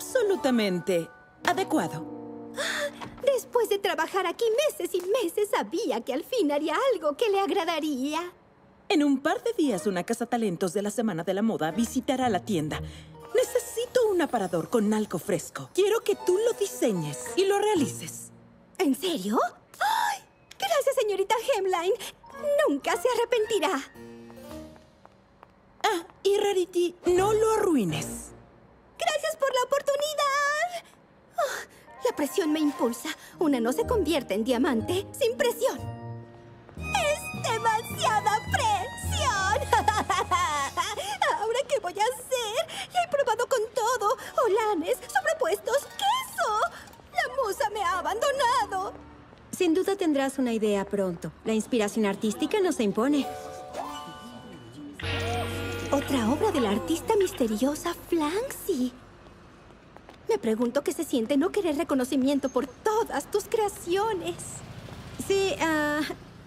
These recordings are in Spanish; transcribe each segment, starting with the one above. absolutamente adecuado. Después de trabajar aquí meses y meses, sabía que al fin haría algo que le agradaría. En un par de días, una cazatalentos de la Semana de la Moda visitará la tienda. Necesito un aparador con algo fresco. Quiero que tú lo diseñes y lo realices. ¿En serio? ¡Ay! Gracias, señorita Hemline. Nunca se arrepentirá. Ah, y Rarity, no lo arruines. ¡Gracias por la oportunidad! Oh, la presión me impulsa. Una no se convierte en diamante sin presión. ¡Es demasiada presión! ¿Ahora qué voy a hacer? La he probado con todo. Olanes, sobrepuestos, queso. La musa me ha abandonado. Sin duda tendrás una idea pronto. La inspiración artística no se impone. Otra obra de la artista misteriosa Flancy. Me pregunto qué se siente no querer reconocimiento por todas tus creaciones. Sí,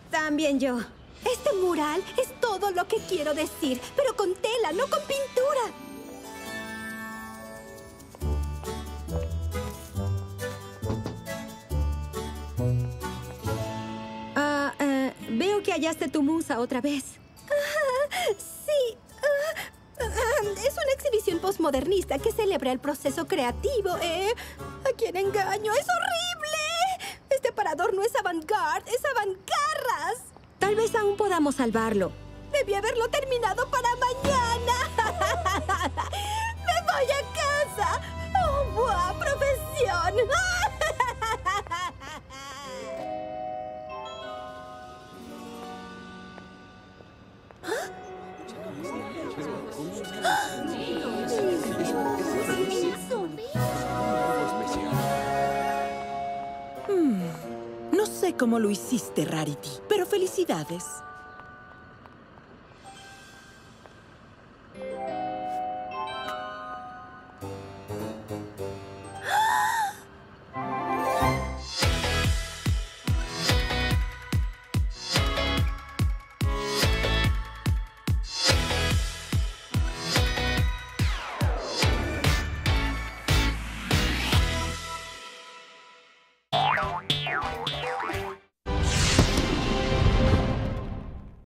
también yo. Este mural es todo lo que quiero decir, pero con tela, no con pintura. Veo que hallaste tu musa otra vez. Sí. Es una exhibición postmodernista que celebra el proceso creativo, ¿eh? ¿A quién engaño? ¡Es horrible! Este parador no es avant-garde, es avant-garras. Tal vez aún podamos salvarlo. Debí haberlo terminado para mañana. ¡Me voy a casa! ¡Oh, buena profesión! No sé cómo lo hiciste, Rarity, pero felicidades.